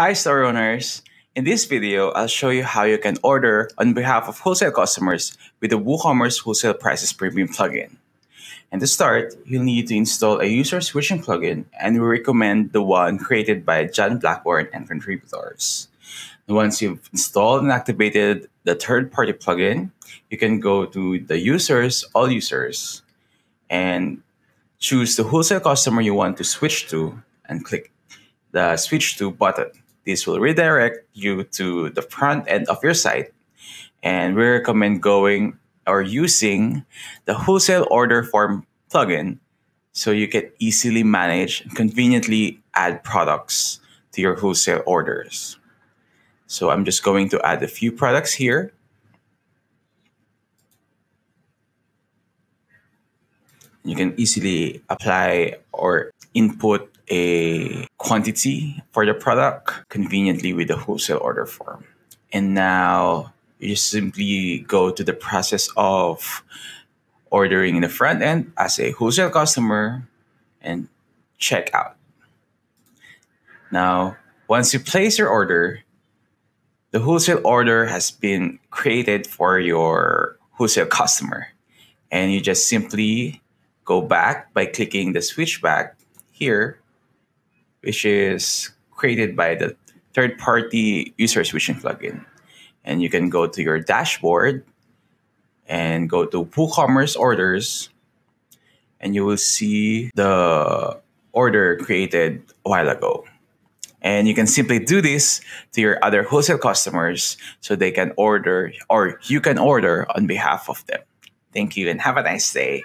Hi store owners, in this video, I'll show you how you can order on behalf of wholesale customers with the WooCommerce Wholesale Prices Premium plugin. And to start, you'll need to install a user switching plugin, and we recommend the one created by John Blackburn and contributors. Once you've installed and activated the third-party plugin, you can go to the users, all users, and choose the wholesale customer you want to switch to and click the switch to button. This will redirect you to the front end of your site, and we recommend going or using the wholesale order form plugin so you can easily manage and conveniently add products to your wholesale orders. So I'm just going to add a few products here. You can easily apply or input a quantity for the product conveniently with the wholesale order form. And now you simply go to the process of ordering in the front end as a wholesale customer and check out. Now, once you place your order, the wholesale order has been created for your wholesale customer. And you just simply go back by clicking the switch back here, which is created by the third-party user switching plugin. And you can go to your dashboard and go to WooCommerce orders, and you will see the order created a while ago. And you can simply do this to your other wholesale customers so they can order, or you can order on behalf of them. Thank you and have a nice day.